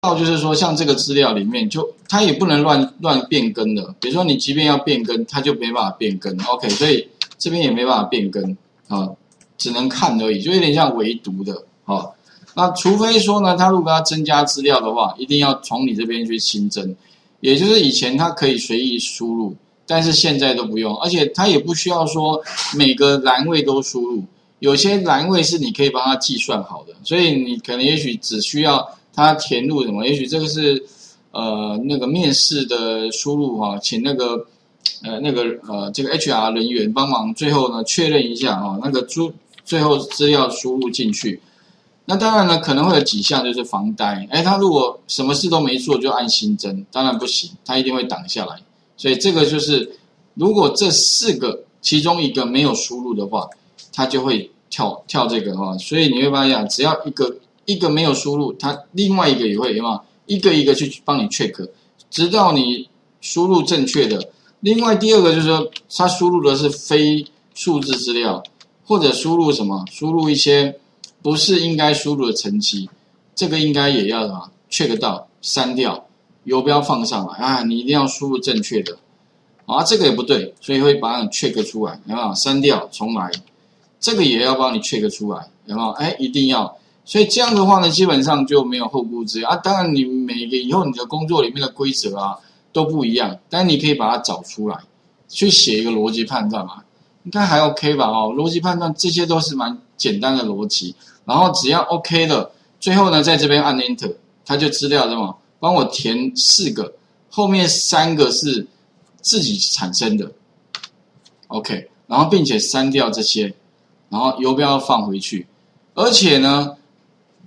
到就是说，像这个资料里面就，它也不能乱变更的。比如说你即便要变更，它就没办法变更。OK， 所以这边也没办法变更啊，只能看而已，就有点像唯独的啊。那除非说呢，它如果要增加资料的话，一定要从你这边去新增。也就是以前它可以随意输入，但是现在都不用，而且它也不需要说每个栏位都输入，有些栏位是你可以帮它计算好的，所以你可能也许只需要。 他填入什么？也许这个是，那个面试的输入哈、啊，请这个 HR 人员帮忙最后呢确认一下啊，那个最后资料输入进去。那当然呢，可能会有几项就是防呆，他如果什么事都没做就按新增，当然不行，他一定会挡下来。所以这个就是，如果这四个其中一个没有输入的话，他就会跳这个哈、啊。所以你会发现，只要一个没有输入，它另外一个也会有嘛，一个一个去帮你 check， 直到你输入正确的。另外第二个就是说，它输入的是非数字资料，或者输入什么，输入一些不是应该输入的成绩，这个应该也要什么 check 到删掉，游标放上来啊，你一定要输入正确的啊，这个也不对，所以会把你 check 出来，有没有？删掉重来，这个也要帮你 check 出来，有没有？一定要。 所以这样的话呢，基本上就没有后顾之忧啊。当然，你每个以后你的工作里面的规则啊都不一样，但你可以把它找出来，去写一个逻辑判断嘛，应该还 OK 吧？哦，逻辑判断这些都是蛮简单的逻辑，然后只要 OK 了，最后呢在这边按 Enter， 它就资料什么，帮我填四个，后面三个是自己产生的 ，OK， 然后并且删掉这些，然后游标放回去，而且呢。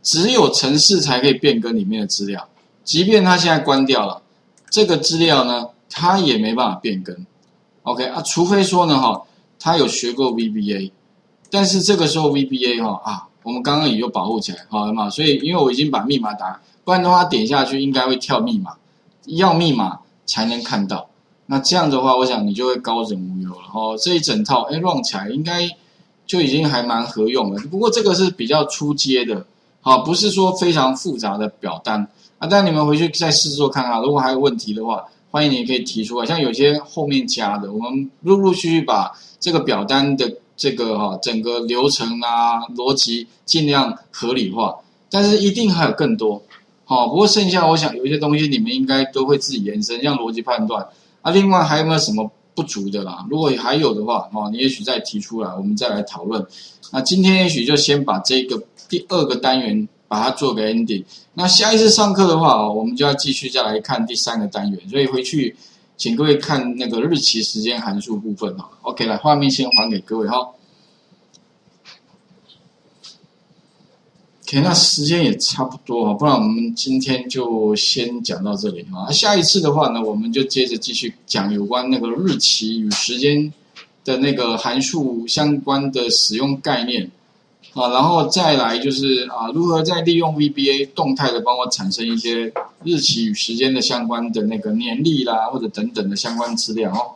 只有程式才可以变更里面的资料，即便它现在关掉了，这个资料呢，它也没办法变更。OK 啊，除非说呢哈，他有学过 VBA， 但是这个时候 VBA 哈啊，我们刚刚也有保护起来，好了嘛。所以因为我已经把密码打，不然的话点下去应该会跳密码，要密码才能看到。那这样的话，我想你就会高枕无忧了。哦，这一整套run 起来应该就已经还蛮合用了。不过这个是比较初阶的。 好，不是说非常复杂的表单啊，但你们回去再试做看看。如果还有问题的话，欢迎你可以提出来。像有些后面加的，我们陆续把这个表单的这个整个流程啊、逻辑尽量合理化，但是一定还有更多。好，不过剩下我想有一些东西你们应该都会自己延伸，像逻辑判断啊。另外还有没有什么不足的啦？如果还有的话，哦，你也许再提出来，我们再来讨论。那今天也许就先把这个。 第二个单元把它做个 ending。那下一次上课的话，我们就要继续再来看第三个单元。所以回去请各位看那个日期、时间函数部分哈。OK， 来画面先还给各位哈。OK， 那时间也差不多啊，不然我们今天就先讲到这里啊。下一次的话呢，我们就接着继续讲有关那个日期与时间的那个函数相关的使用概念。 啊，然后再来就是啊，如何再利用 VBA 动态的帮我产生一些日期与时间的相关的那个年历啦，或者等等的相关资料哦。